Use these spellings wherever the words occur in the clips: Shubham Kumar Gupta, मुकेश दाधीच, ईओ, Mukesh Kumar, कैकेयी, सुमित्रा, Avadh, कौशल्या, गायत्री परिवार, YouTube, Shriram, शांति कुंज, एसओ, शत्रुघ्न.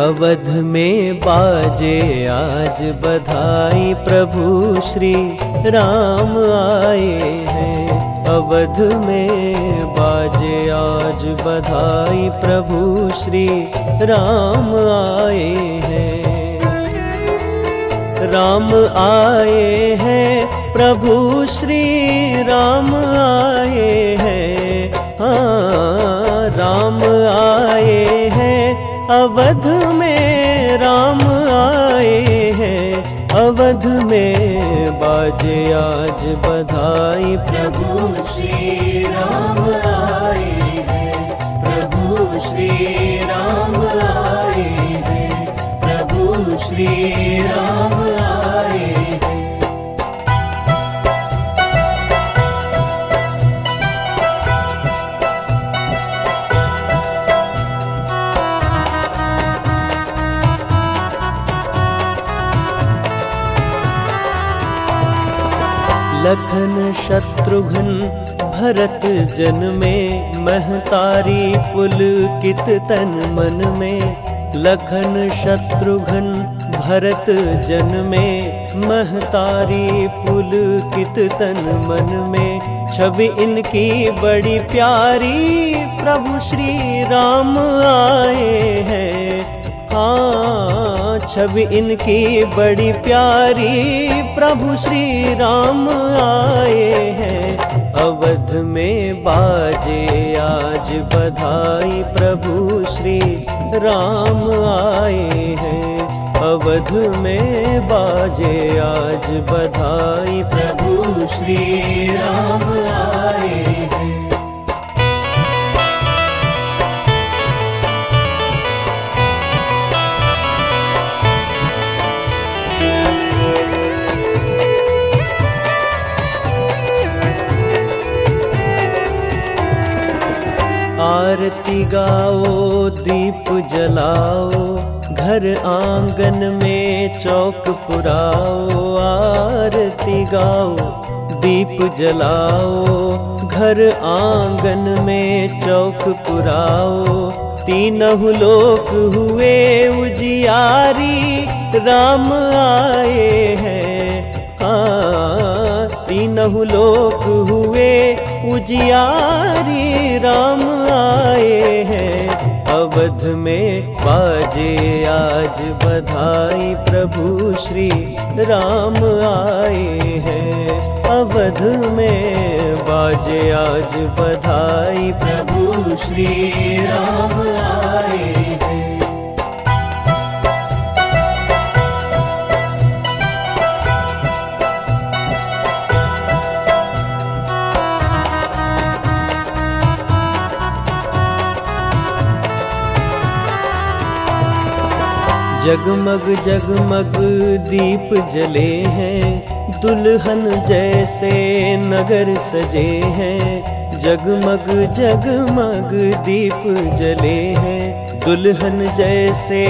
अवध में बाजे आज बधाई प्रभु श्री राम आए हैं। अवध में बाजे आज बधाई प्रभु श्री राम आए हैं। राम आए हैं, प्रभु श्री राम आए हैं। हाँ, राम आए हैं, अवध में राम आए हैं। अवध में बाजे आज बधाई प्रभु श्री राम आए हैं। प्रभु श्री राम आए हैं। प्रभु श्री राम आए हैं। लखन शत्रुघ्न भरत जन में महतारी पुलकित तन मन में। लखन शत्रुघ्न भरत जन में महतारी पुलकित तन मन में। छवि इनकी बड़ी प्यारी प्रभु श्री राम आए हैं। हाँ, छवि इनकी बड़ी प्यारी प्रभु श्री राम आए हैं। अवध में बाजे आज बधाई प्रभु श्री राम आए हैं। अवध में बाजे आज बधाई प्रभु श्री राम आए हैं। आरती गाओ, दीप जलाओ, घर आंगन में चौक पुराओ। आरती गाओ, दीप जलाओ, घर आंगन में चौक पुराओ। तीनहुं लोक हुए उजियारी राम आए हैं। हाँ, तीनहुं लोक हुए उजियारी राम आए हैं। अवध में बाजे आज बधाई प्रभु श्री राम आए हैं। अवध में बाजे आज बधाई प्रभु श्री राम आए हैं। जगमग जगमग दीप जले हैं, दुल्हन जैसे नगर सजे हैं। जगमग जगमग दीप जले हैं, दुल्हन जैसे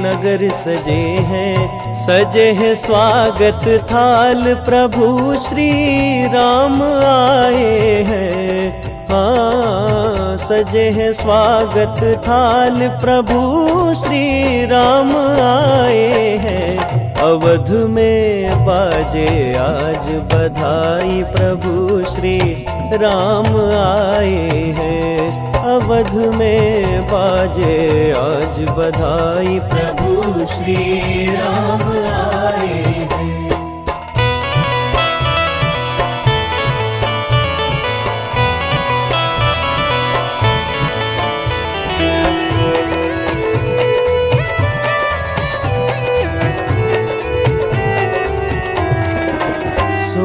नगर सजे हैं। सजे हैं स्वागत थाल प्रभु श्री राम आए हैं। हाँ, सजे हैं स्वागत थाल प्रभु श्री राम आए हैं। अवध में बाजे आज बधाई प्रभु श्री राम आए हैं। अवध में बाजे आज बधाई प्रभु श्री राम आए हैं।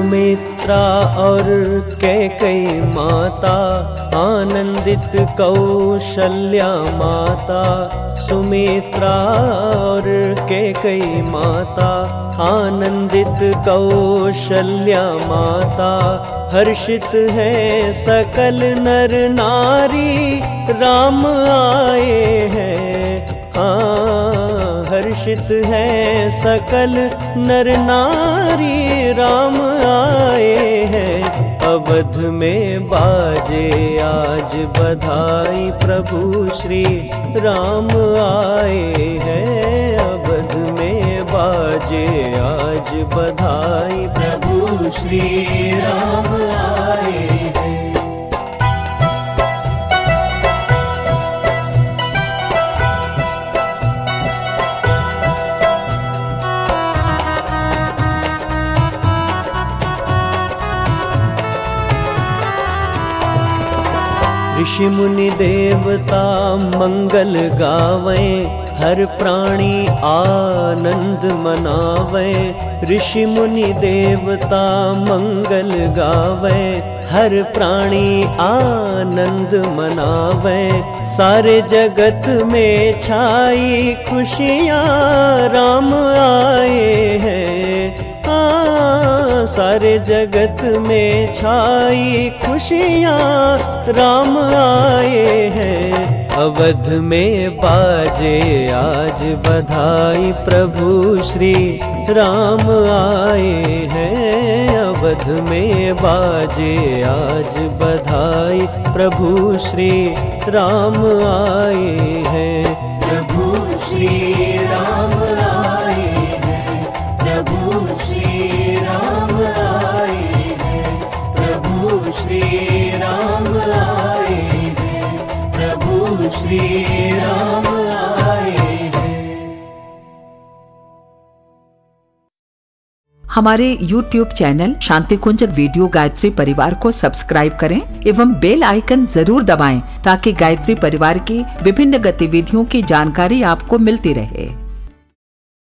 सुमित्रा और कैकेयी माता आनंदित कौशल्या माता। सुमित्रा और कैकेयी माता आनंदित कौशल्या माता। हर्षित है सकल नर नारी राम आए हैं। हाँ, हर्षित है सकल नर नारी राम आए हैं। अवध में बाजे आज बधाई, प्रभु श्री राम आए हैं। अवध में बाजे आज बधाई, प्रभु श्री राम आए हैं। ऋषि मुनि देवता मंगल गावे, हर प्राणी आनंद मनावे। ऋषि मुनि देवता मंगल गावे, हर प्राणी आनंद मनावे। सारे जगत में छाई खुशियाँ, राम आए हैं। सारे जगत में छाई खुशियाँ, राम आए हैं। अवध में बाजे आज बधाई, प्रभु श्री राम आए हैं। अवध में बाजे आज बधाई, प्रभु श्री राम आए हैं। प्रभु श्री राम आए हैं, प्रभु श्री श्री राम आए हैं, प्रभु श्री राम आए हैं। हमारे YouTube channel शांति कुंज video गायत्री परिवार को सब्सक्राइब करें एवं बेल आइकन जरूर दबाएं ताकि गायत्री परिवार की विभिन्न गतिविधियों की जानकारी आपको मिलती रहे।